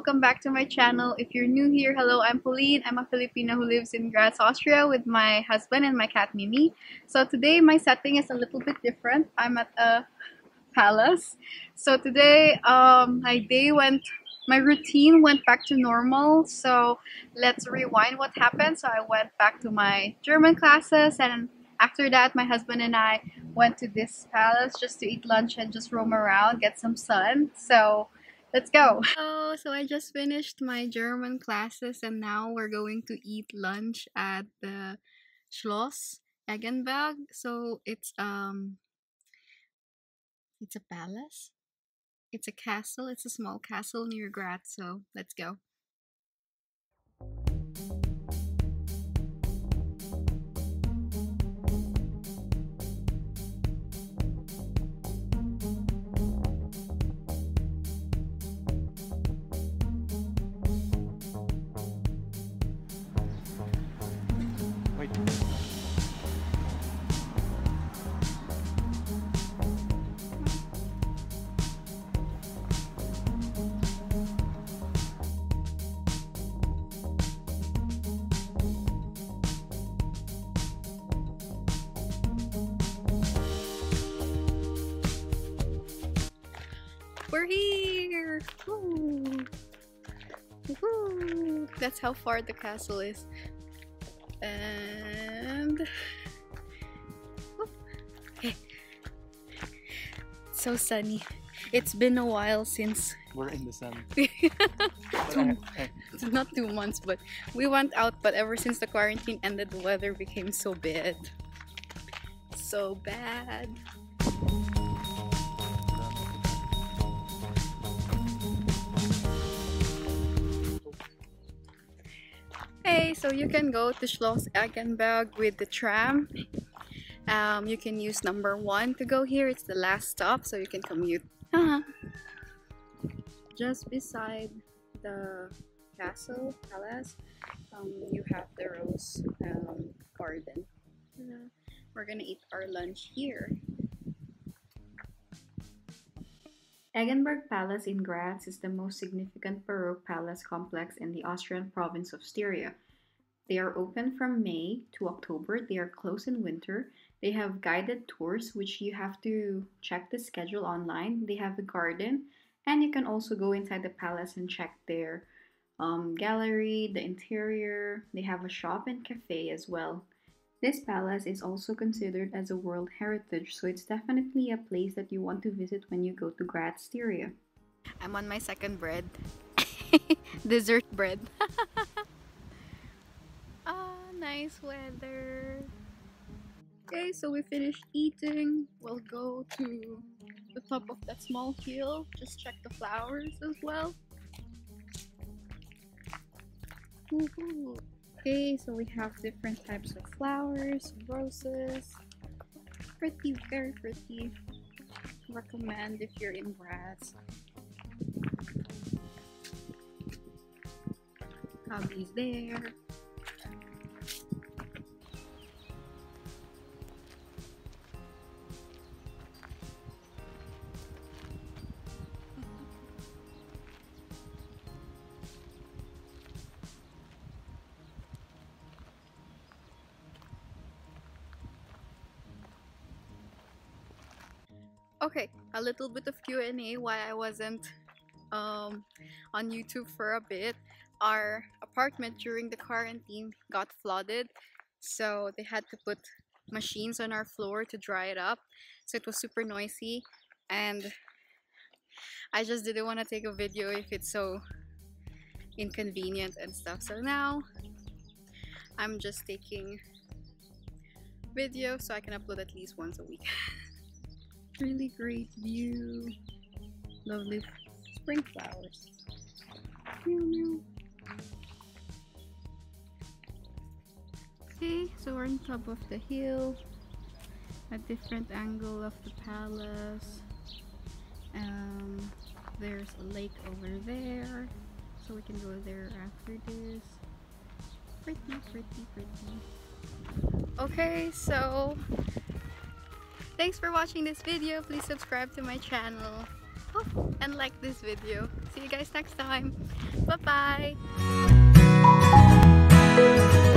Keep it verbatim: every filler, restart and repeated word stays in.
welcome back to my channel. If you're new here, hello, I'm Pauline. I'm a Filipina who lives in Graz, Austria with my husband and my cat Mimi. So today my setting is a little bit different. I'm at a palace. So today um, my day went, my routine went back to normal. So let's rewind what happened. So I went back to my German classes, and after that my husband and I went to this palace just to eat lunch and just roam around, get some sun. So let's go! Hello! So I just finished my German classes and now we're going to eat lunch at the Schloss Eggenberg. So it's um it's a palace. It's a castle. It's a small castle near Graz. So let's go! We're here! Woo. Woo. That's how far the castle is. And okay. So sunny. It's been a while since we're in the sun. two, not two months, but we went out. But ever since the quarantine ended, the weather became so bad. So bad. So you can go to Schloss Eggenberg with the tram. Um, you can use number one to go here. It's the last stop, so you can commute. Uh-huh. Just beside the castle palace, um, you have the rose um, garden. Uh, we're gonna eat our lunch here. Eggenberg Palace in Graz is the most significant Baroque palace complex in the Austrian province of Styria. They are open from May to October. They are closed in winter. They have guided tours, which you have to check the schedule online. They have a garden, and you can also go inside the palace and check their um, gallery, the interior. They have a shop and cafe as well. This palace is also considered as a World Heritage, so it's definitely a place that you want to visit when you go to Graz, Styria. I'm on my second bread. Dessert bread. Oh, nice weather. Okay, so we finished eating. We'll go to the top of that small hill. Just check the flowers as well. Woohoo! Okay, so we have different types of flowers, roses. Pretty, very pretty. Recommend if you're in Graz. Hobbies there. Okay, a little bit of Q and A why I wasn't um, on YouTube for a bit. Our apartment during the quarantine got flooded, so they had to put machines on our floor to dry it up. So it was super noisy, and I just didn't want to take a video if it's so inconvenient and stuff. So now I'm just taking video so I can upload at least once a week. Really great view, lovely spring flowers. Okay, so we're on top of the hill, a different angle of the palace. Um, there's a lake over there, so we can go there after this. Pretty, pretty, pretty. Okay, so thanks for watching this video. Please subscribe to my channel. and like this video. See you guys next time. Bye bye.